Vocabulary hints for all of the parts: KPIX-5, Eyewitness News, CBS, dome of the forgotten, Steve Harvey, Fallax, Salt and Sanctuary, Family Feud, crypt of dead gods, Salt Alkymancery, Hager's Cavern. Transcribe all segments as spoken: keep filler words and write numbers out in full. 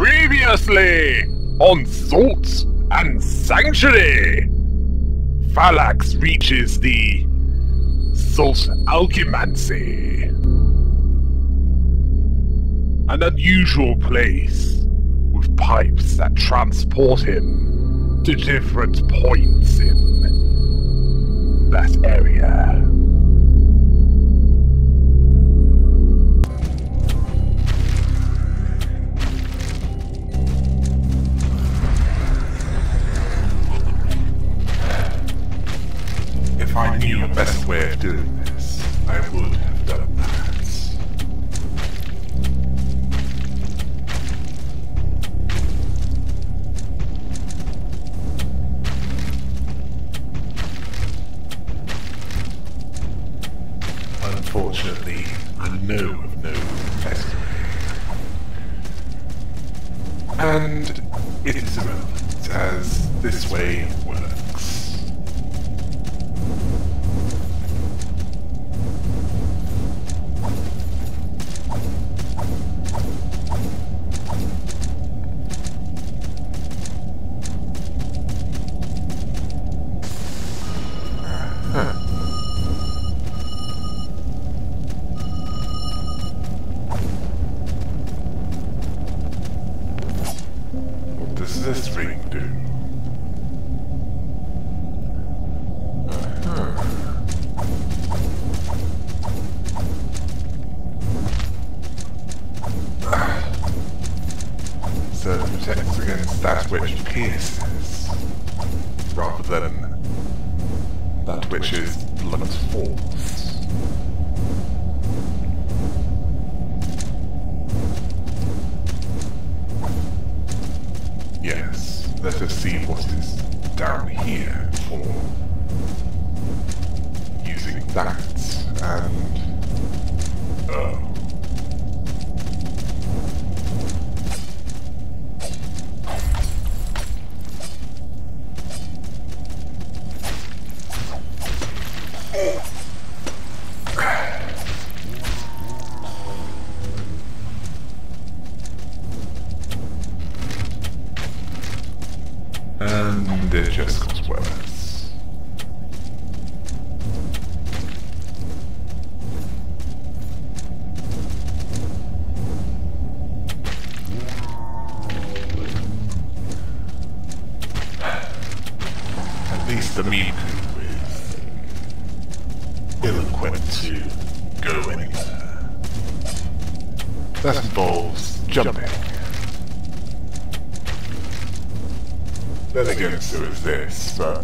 Previously on Salt and Sanctuary, Fallax reaches the Salt Alkymancery, an unusual place with pipes that transport him to different points in that area. If I knew the best way of doing this, I would have done that. Unfortunately, I know of no best way. And it is irrelevant, as this way works. So is this, but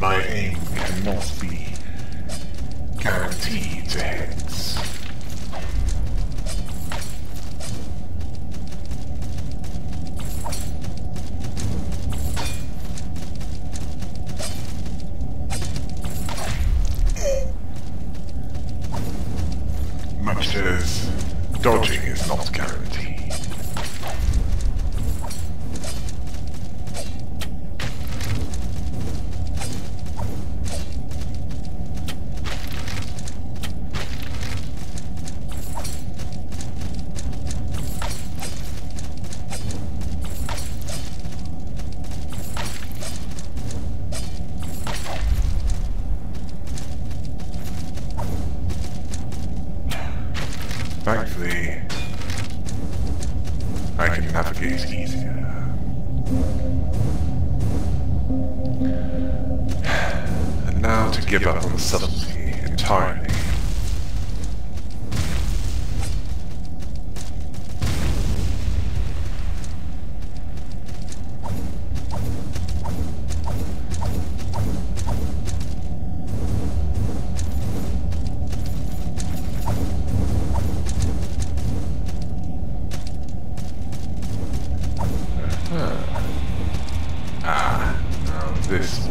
my aim cannot be guaranteed to hit. Much as dodging is not guaranteed. This.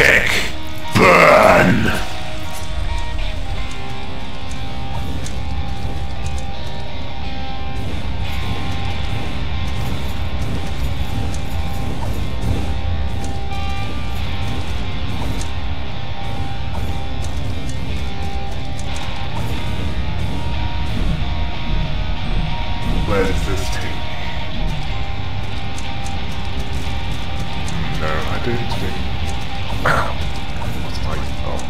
Heretic! Burn! Where does this take me? No, I don't think. What's my oh no.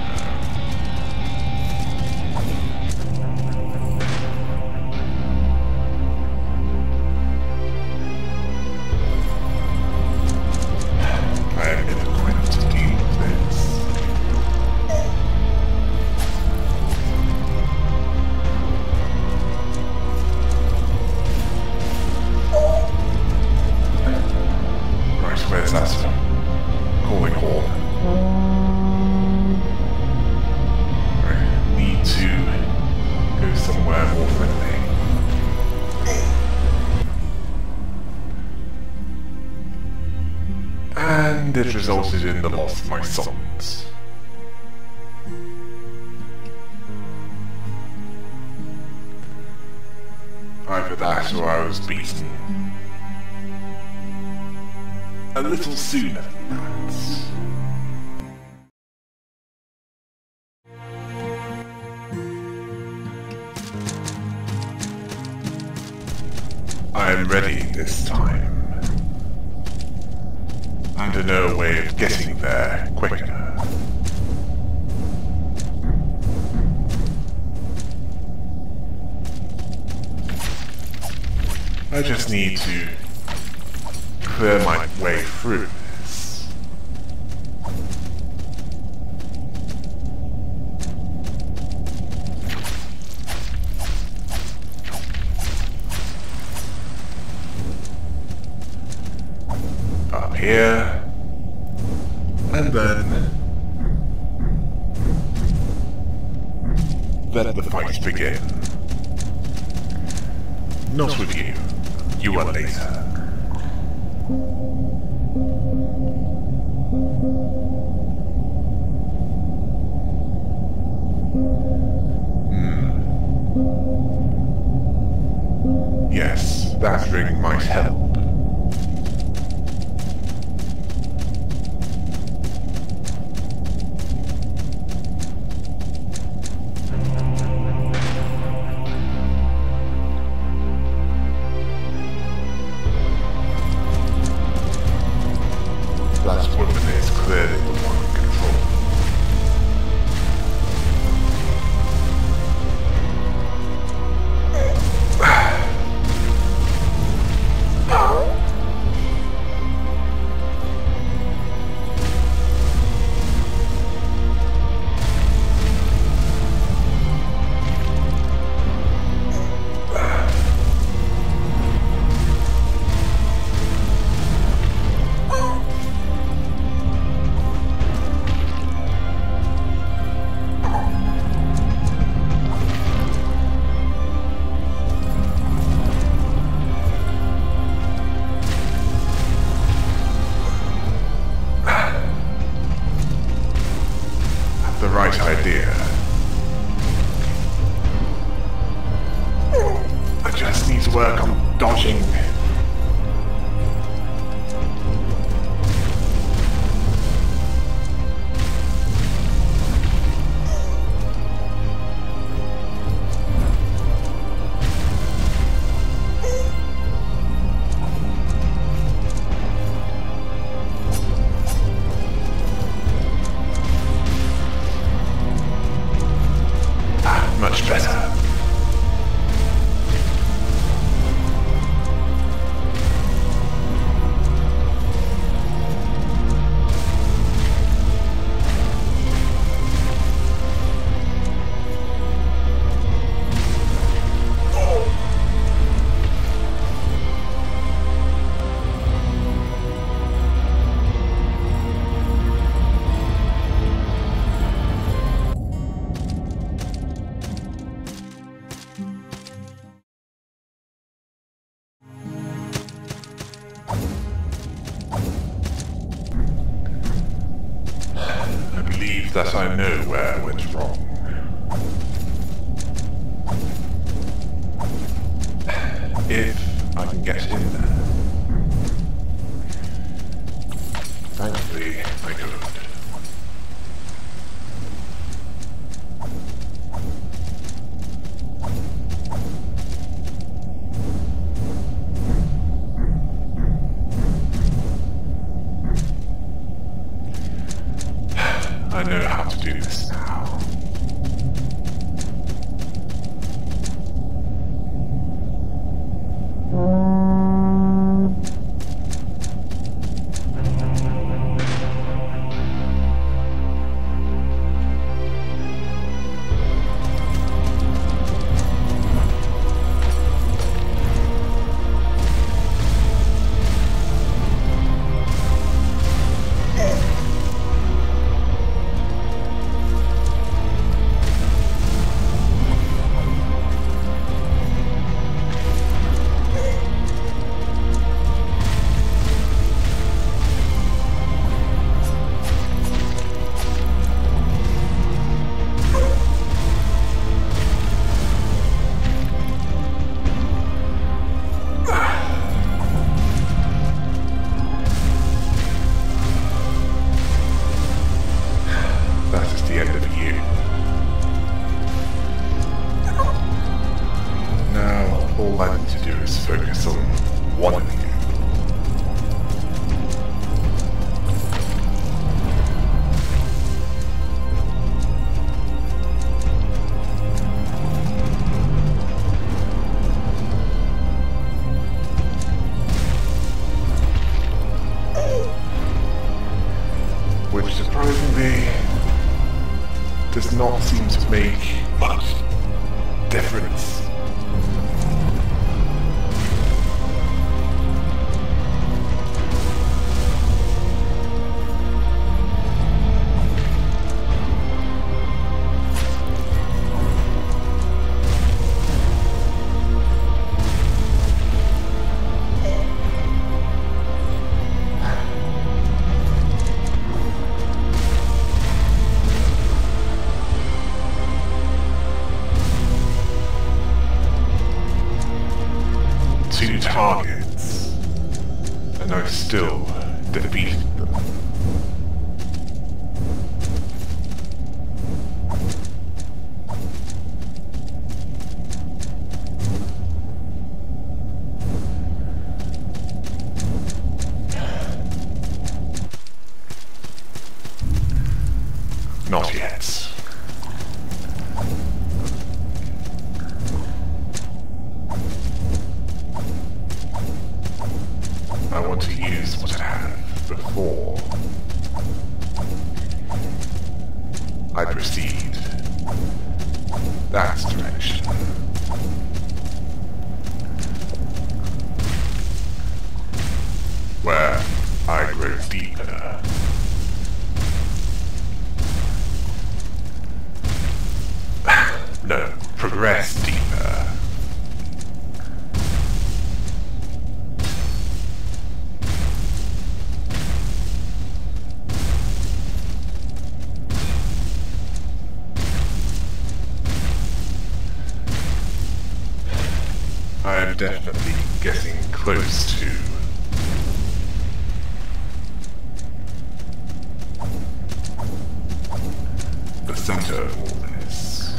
I am going to need this. Right, where's that? Calling horn. I need to go somewhere more friendly. And it resulted in the loss of my sons. Either that or I was beaten. A little sooner than that. I am ready this time. And I know a way of getting there quicker. I just need to clear my way through this. Up here, and then let the fight begin. Not with you. You are later. Hmm. Yes, that ring might help. believe that I know where I went wrong. If I can get in there. Thankfully, I couldn't. I know how to do this now. Targets, and I've still defeated them. Not yet. Definitely getting close to the center of all this.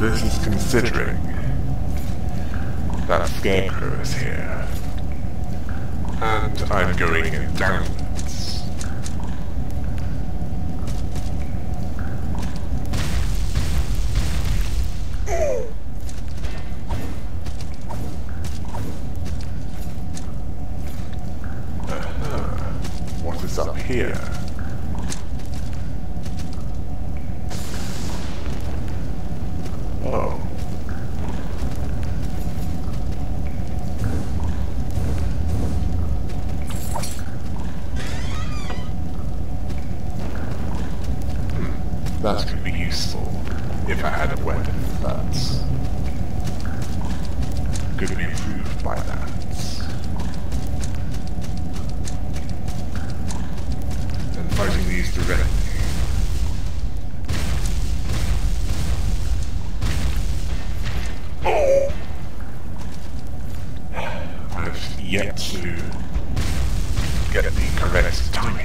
This is considering that Scarecrow is here. And I'm going downwards. Uh-huh. What is up here? Oh. That could be useful. if I had a weapon that could be improved by that. And fighting these directly. Oh! I've yet to get the correct timing.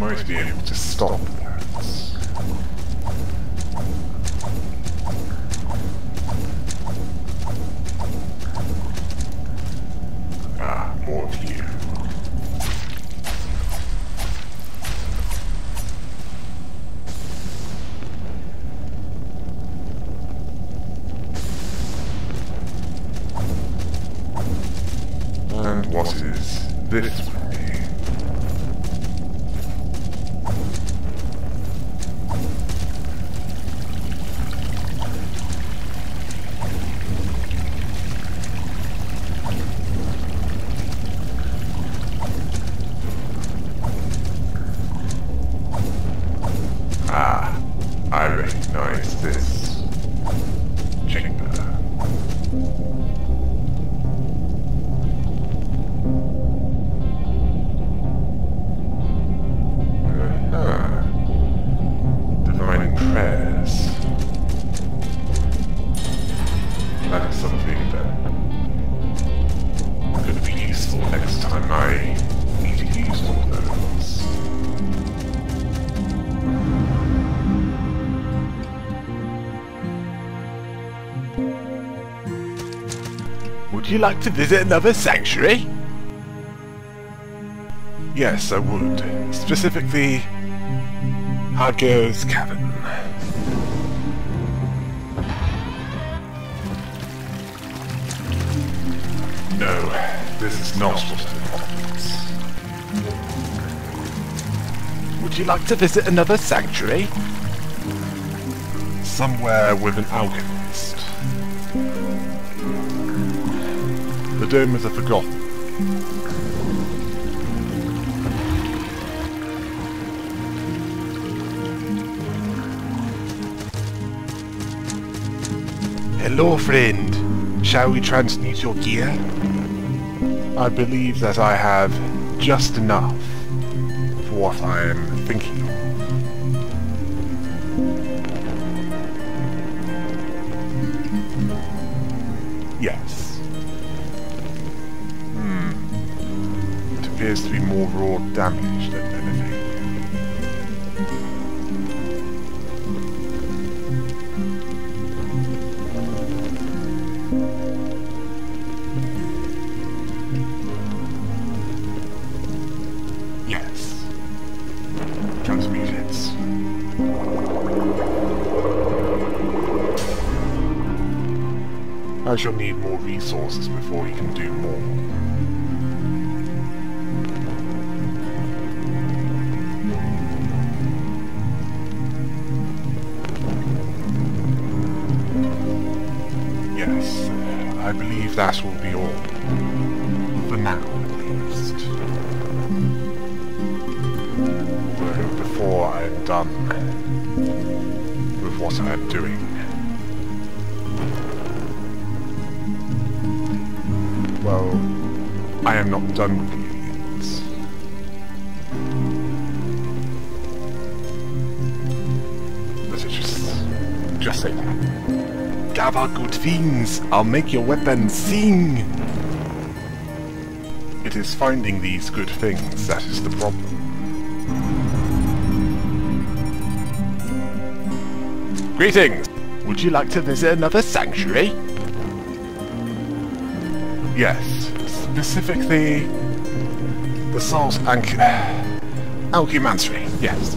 Might be able to stop that. Ah, more of you. And what is this way? Would you like to visit another sanctuary? Yes, I would. Specifically, Hager's Cavern. No, this is not what I want. Would you like to visit another sanctuary? Somewhere with an alchemist. The dome is a forgotten. Hello, friend. Shall we transmute your gear? I believe that I have just enough for what I am thinking of. Yes. Appears to be more raw damage than anything. Yes. Transmute it. I shall need more resources before we can do more. I believe that will be all, for now at least. But before I am done with what I am doing, well, I am not done with you yet. Let us just, just say that. Gather good things, I'll make your weapon sing! It is finding these good things that is the problem. Greetings! Would you like to visit another sanctuary? Yes, specifically the Salt and Alkymancery, yes.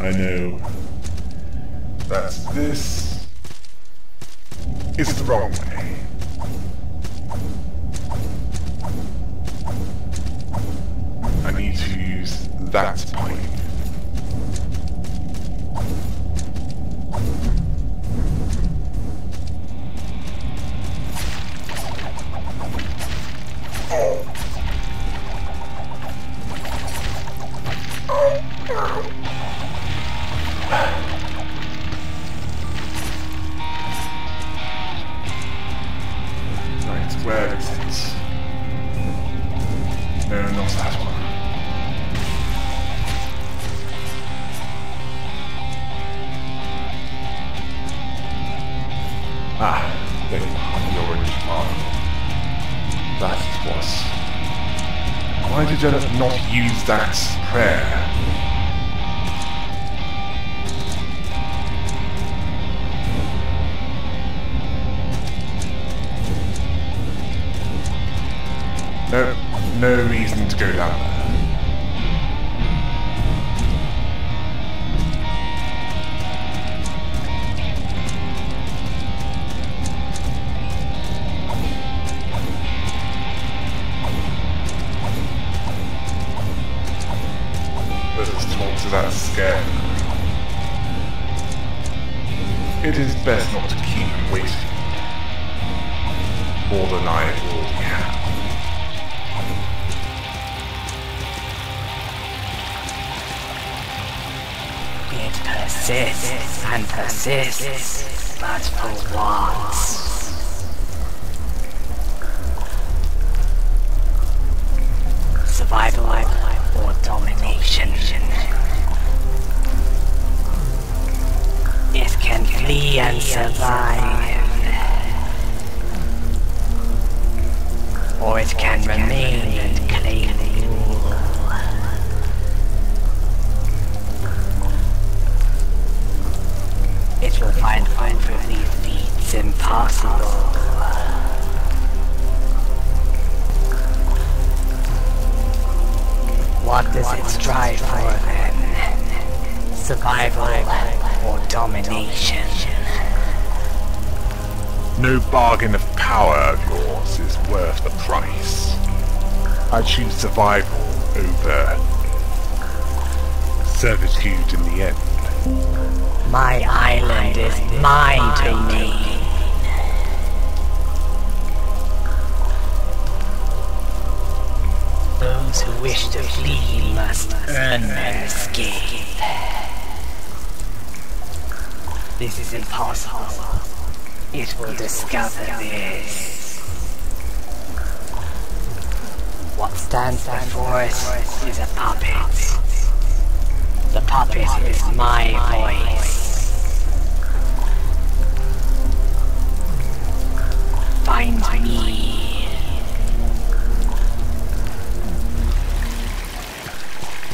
I know. That's this. Is it the wrong way? I need to use that pipe. That's prayer. No, no reason to go down there. It is best not to keep waiting. More than I already have. It persists and persists, but for once. Survival or domination. It can flee and survive, or it can remain and claim rule. It will find comfortably feats impossible. What does it strive for then? Survival or domination. No bargain of power of yours is worth the price. I choose survival over servitude in the end. My island is my domain. Those who wish to flee must earn their escape. This is impossible. It will discover this. What stands before us is a puppet. The puppet is my voice. Find me.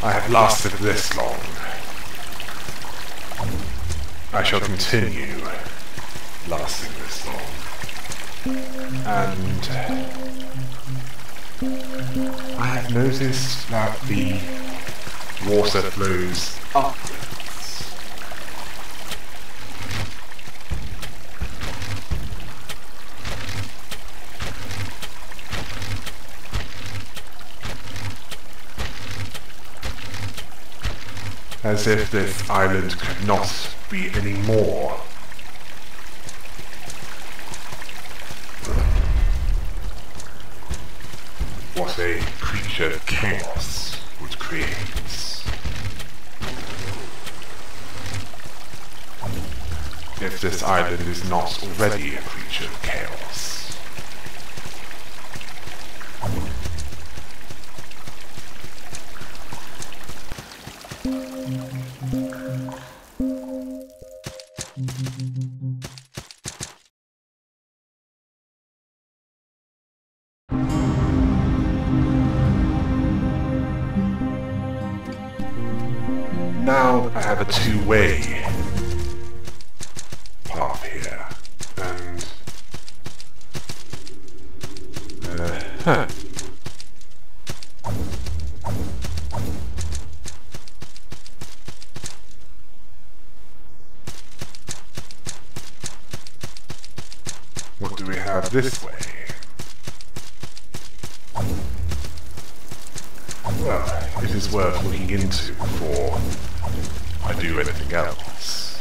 I have lasted this long. I shall continue lasting this long, and I have noticed that the water flows upwards. As if this island could not be any more. What a creature chaos would create. If this island is not already a creature of chaos. Now I have a two-way path here, and uh, huh. out this way. Well, it is worth looking into before I do anything else.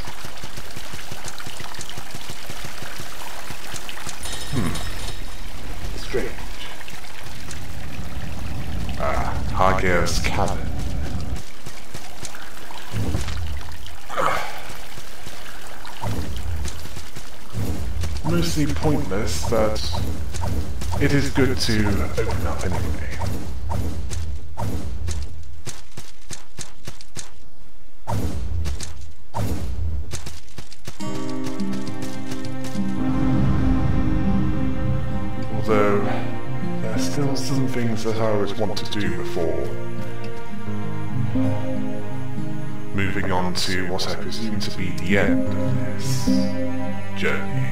Hmm. Strange. Ah, Hager's Cavern. Mostly pointless, but it is good to open up anyway. Although, there are still some things that I always want to do before moving on to what I presume to be the end of this journey.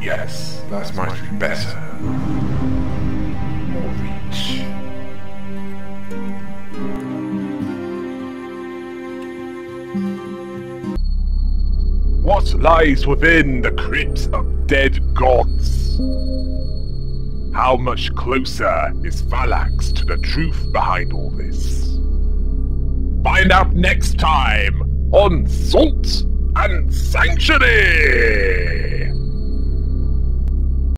Yes, that might be better. More reach. What lies within the crypt of dead gods? How much closer is Fallax to the truth behind all this? Find out next time on Salt and Sanctuary!